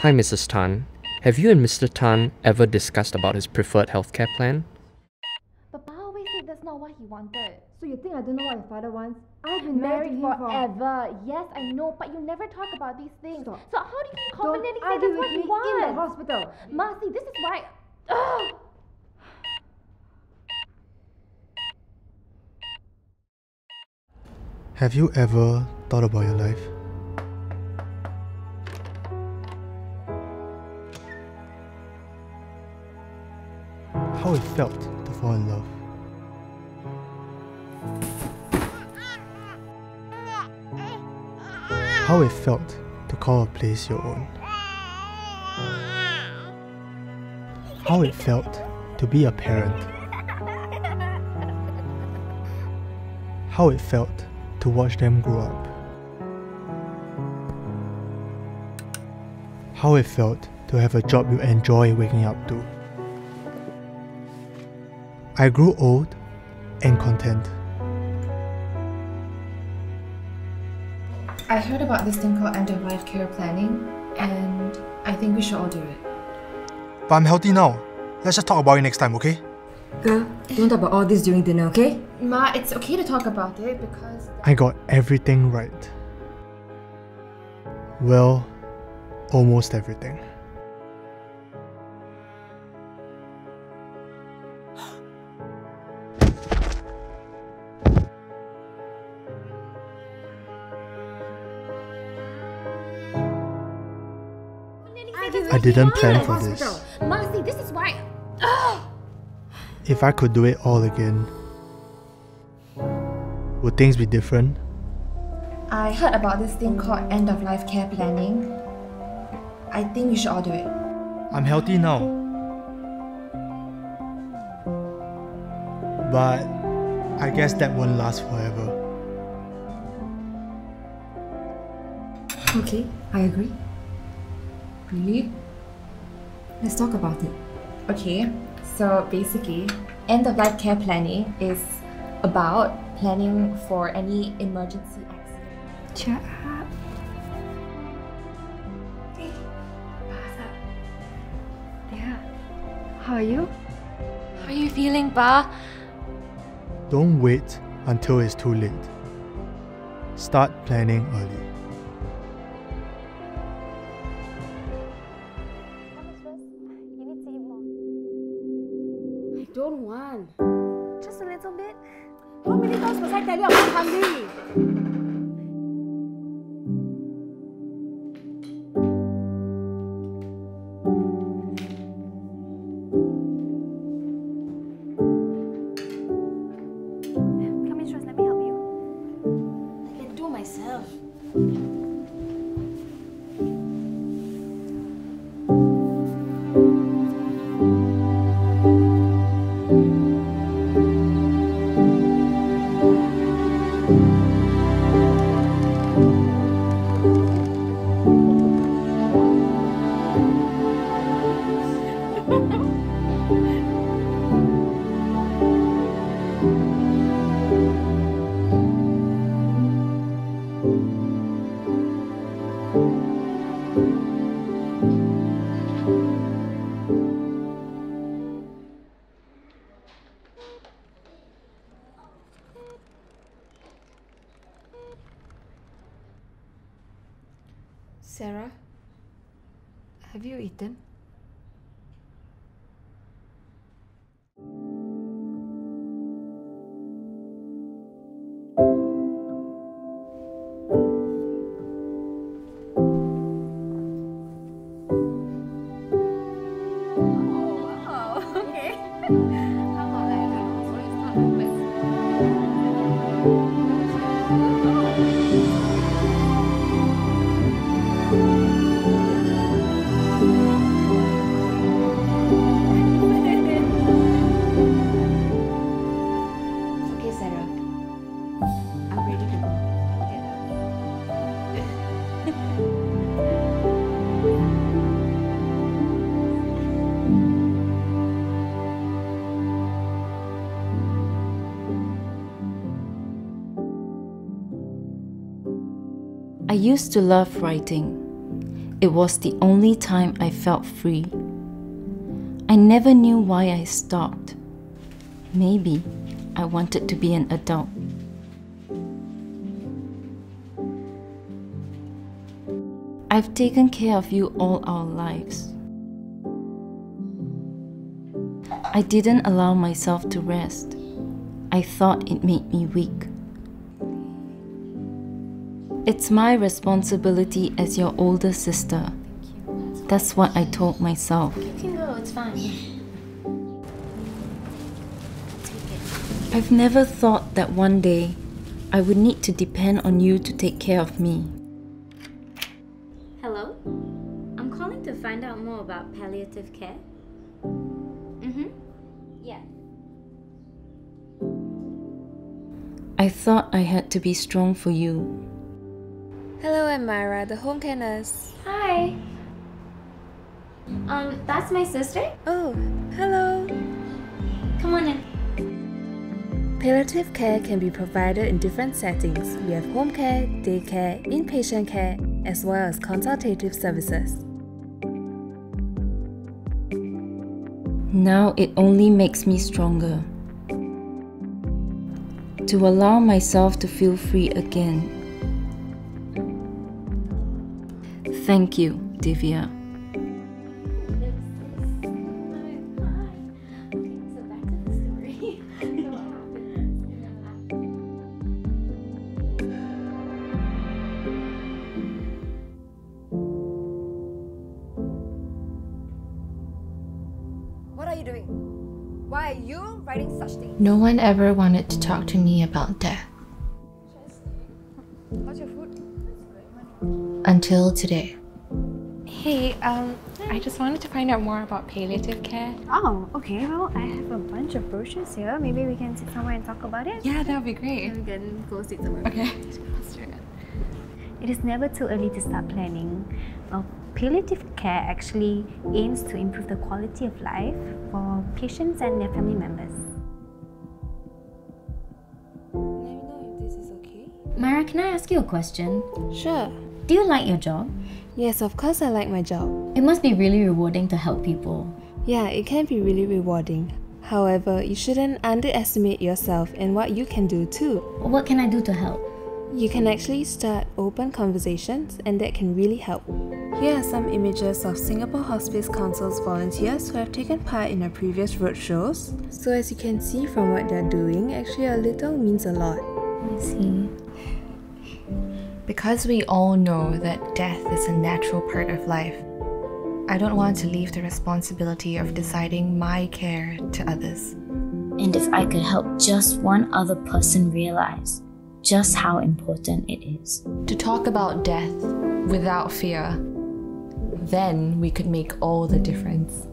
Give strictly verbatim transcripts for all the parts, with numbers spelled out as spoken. Hi Missus Tan, have you and Mister Tan ever discussed about his preferred healthcare plan? Papa always said that's not what he wanted. So you think I don't know what your father wants? I've been married, married forever. For... Yes, I know, but you never talk about these things. Stop. So how do you can confidently say that's what you want? In the hospital. Marcy, this is why... Ugh. Have you ever thought about your life? How it felt to fall in love? How it felt to call a place your own? How it felt to be a parent? How it felt to watch them grow up? How it felt to have a job you enjoy waking up to? I grew old and content. I heard about this thing called end-of-life care planning, and I think we should all do it. But I'm healthy now. Let's just talk about it next time, okay? Girl, don't talk about all this during dinner, okay? Ma, it's okay to talk about it because... I got everything right. Well, almost everything. I didn't plan for this. Marcy, this is why. Ugh. If I could do it all again, would things be different? I heard about this thing called end-of-life care planning. I think you should all do it. I'm healthy now. But I guess that won't last forever. Okay, I agree. Really? Let's talk about it. Okay, so basically, end-of-life care planning is about planning for any emergency accident. Shut up. Hey, what's up? Yeah. How are you? How are you feeling, Pa? Don't wait until it's too late. Start planning early. Don't want. Just a little bit. How many times must I tell you I'm not hungry? Come in, Shrews, let me help you. I can do myself. Sarah, have you eaten? I used to love writing. It was the only time I felt free. I never knew why I stopped. Maybe I wanted to be an adult. I've taken care of you all our lives. I didn't allow myself to rest. I thought it made me weak. It's my responsibility as your older sister. That's what I told myself. You can go, it's fine. I've never thought that one day I would need to depend on you to take care of me. Hello? I'm calling to find out more about palliative care. Mm-hmm. Yeah. I thought I had to be strong for you. Hello, I'm Myra, the home care nurse. Hi. Um, that's my sister. Oh, hello. Come on in. Palliative care can be provided in different settings. We have home care, day care, inpatient care, as well as consultative services. Now it only makes me stronger. To allow myself to feel free again. Thank you, Divya. What are you doing? Why are you writing such things? No one ever wanted to talk to me about death. How's your food? Until today. Hey, um, I just wanted to find out more about palliative care. Oh, okay. Well, I have a bunch of brochures here. Maybe we can sit somewhere and talk about it? Yeah, that would be great. We can go sit somewhere. Okay. It is never too early to start planning. Well, palliative care actually aims to improve the quality of life for patients and their family members. Let me know if this is okay. Myra, can I ask you a question? Sure. Do you like your job? Yes, of course I like my job. It must be really rewarding to help people. Yeah, it can be really rewarding. However, you shouldn't underestimate yourself and what you can do too. What can I do to help? You can actually start open conversations, and that can really help. Here are some images of Singapore Hospice Council's volunteers who have taken part in our previous roadshows. So as you can see from what they're doing, actually a little means a lot. I see. Because we all know that death is a natural part of life, I don't want to leave the responsibility of deciding my care to others. And if I could help just one other person realize just how important it is. To talk about death without fear, then we could make all the difference.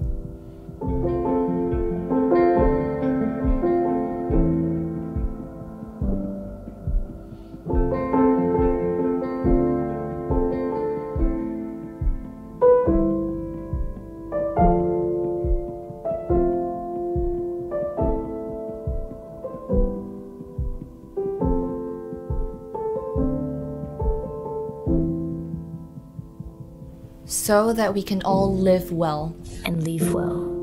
So that we can all live well and leave well.